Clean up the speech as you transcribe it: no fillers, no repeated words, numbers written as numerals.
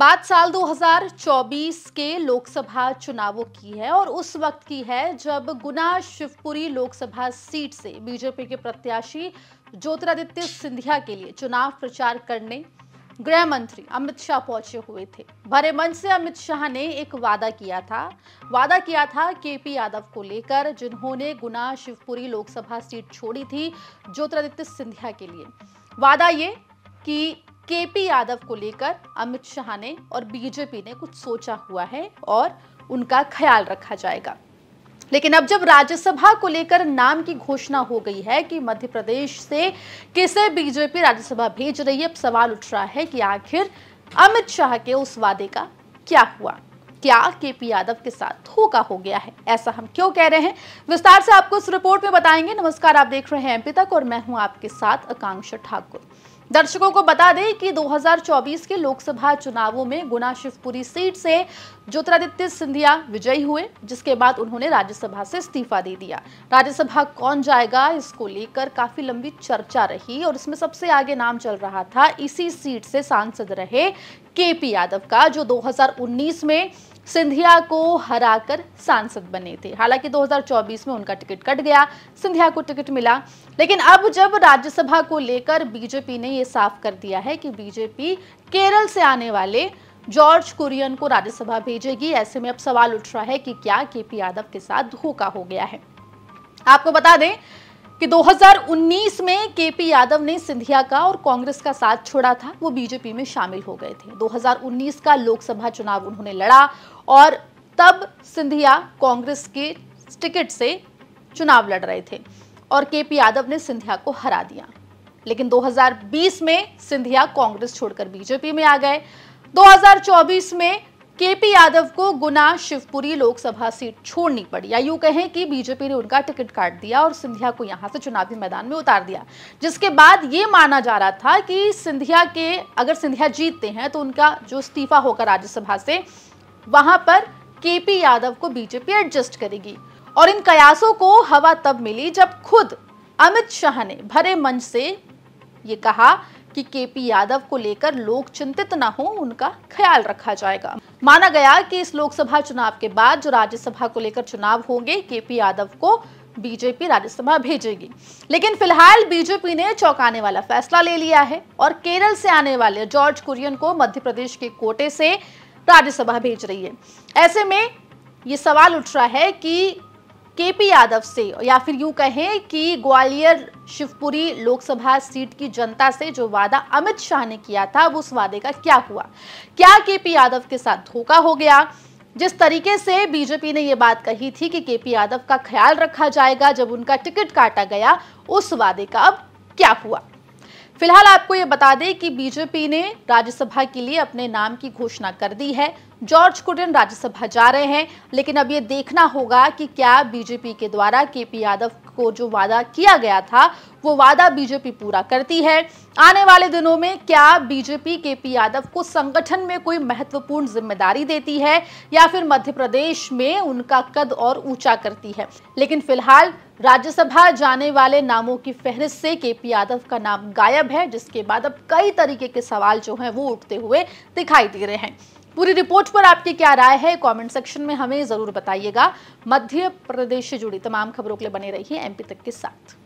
बात साल 2024 के लोकसभा चुनावों की है और उस वक्त की है जब गुना शिवपुरी लोकसभा सीट से बीजेपी के प्रत्याशी ज्योतिरादित्य सिंधिया के लिए चुनाव प्रचार करने गृह मंत्री अमित शाह पहुंचे हुए थे। भरे मंच से अमित शाह ने एक वादा किया था केपी यादव को लेकर, जिन्होंने गुना शिवपुरी लोकसभा सीट छोड़ी थी ज्योतिरादित्य सिंधिया के लिए। वादा ये कि केपी यादव को लेकर अमित शाह ने और बीजेपी ने कुछ सोचा हुआ है और उनका ख्याल रखा जाएगा। लेकिन अब जब राज्यसभा को लेकर नाम की घोषणा हो गई है कि मध्य प्रदेश से किसे बीजेपी राज्यसभा भेज रही है, अब सवाल उठ रहा है कि आखिर अमित शाह के उस वादे का क्या हुआ? क्या केपी यादव के साथ धोखा हो गया है? ऐसा हम क्यों कह रहे हैं, विस्तार से आपको इस रिपोर्ट में बताएंगे। नमस्कार, आप देख रहे हैं एमपी तक और मैं हूं आपके साथ आकांक्षा ठाकुर। दर्शकों को बता दें कि 2024 के लोकसभा चुनावों में गुना शिवपुरी सीट से ज्योतिरादित्य सिंधिया विजयी हुए, जिसके बाद उन्होंने राज्यसभा से इस्तीफा दे दिया। राज्यसभा कौन जाएगा, इसको लेकर काफी लंबी चर्चा रही और इसमें सबसे आगे नाम चल रहा था इसी सीट से सांसद रहे केपी यादव का, जो 2019 में सिंधिया को हराकर सांसद बने थे। हालांकि 2024 में उनका टिकट कट गया, सिंधिया को टिकट मिला। लेकिन अब जब राज्यसभा को लेकर बीजेपी ने ये साफ कर दिया है कि बीजेपी केरल से आने वाले जॉर्ज कुरियन को राज्यसभा भेजेगी, ऐसे में अब सवाल उठ रहा है कि क्या केपी यादव के साथ धोखा हो गया है? आपको बता दें कि 2019 में केपी यादव ने सिंधिया का और कांग्रेस का साथ छोड़ा था, वो बीजेपी में शामिल हो गए थे। 2019 का लोकसभा चुनाव उन्होंने लड़ा और तब सिंधिया कांग्रेस के टिकट से चुनाव लड़ रहे थे और केपी यादव ने सिंधिया को हरा दिया। लेकिन 2020 में सिंधिया कांग्रेस छोड़कर बीजेपी में आ गए। 2024 में केपी यादव को गुना शिवपुरी लोकसभा सीट छोड़नी पड़ी, या यूं कहें कि बीजेपी ने उनका टिकट काट दिया और सिंधिया को यहां से चुनावी मैदान में उतार दिया। जिसके बाद ये माना जा रहा था कि अगर सिंधिया जीतते हैं तो उनका जो इस्तीफा होगा राज्यसभा से, वहां पर केपी यादव को बीजेपी एडजस्ट करेगी। और इन कयासों को हवा तब मिली जब खुद अमित शाह ने भरे मंच से ये कहा कि केपी यादव को लेकर लोग चिंतित ना हो, उनका ख्याल रखा जाएगा। माना गया कि इस लोकसभा चुनाव के बाद जो राज्यसभा को लेकर चुनाव होंगे, केपी यादव को बीजेपी राज्यसभा भेजेगी। लेकिन फिलहाल बीजेपी ने चौंकाने वाला फैसला ले लिया है और केरल से आने वाले जॉर्ज कुरियन को मध्य प्रदेश के कोटे से राज्यसभा भेज रही है। ऐसे में ये सवाल उठ रहा है कि केपी यादव से, या फिर यूं कहें कि ग्वालियर शिवपुरी लोकसभा सीट की जनता से जो वादा अमित शाह ने किया था, अब उस वादे का क्या हुआ? क्या केपी यादव के साथ धोखा हो गया? जिस तरीके से बीजेपी ने ये बात कही थी कि केपी यादव का ख्याल रखा जाएगा, जब उनका टिकट काटा गया, उस वादे का अब क्या हुआ? फिलहाल आपको ये बता दें कि बीजेपी ने राज्यसभा के लिए अपने नाम की घोषणा कर दी है। जॉर्ज कुटेन राज्यसभा जा रहे हैं, लेकिन अब ये देखना होगा कि क्या बीजेपी के द्वारा केपी यादव को जो वादा किया गया था, वो वादा बीजेपी पूरा करती है। आने वाले दिनों में क्या बीजेपी केपी यादव को संगठन में कोई महत्वपूर्ण जिम्मेदारी देती है, या फिर मध्य प्रदेश में उनका कद और ऊंचा करती है? लेकिन फिलहाल राज्यसभा जाने वाले नामों की फहरिस्त से केपी यादव का नाम गायब है, जिसके बाद अब कई तरीके के सवाल जो हैं वो उठते हुए दिखाई दे रहे हैं। पूरी रिपोर्ट पर आपकी क्या राय है, कमेंट सेक्शन में हमें जरूर बताइएगा। मध्य प्रदेश से जुड़ी तमाम खबरों के लिए बने रहिए एमपी तक के साथ।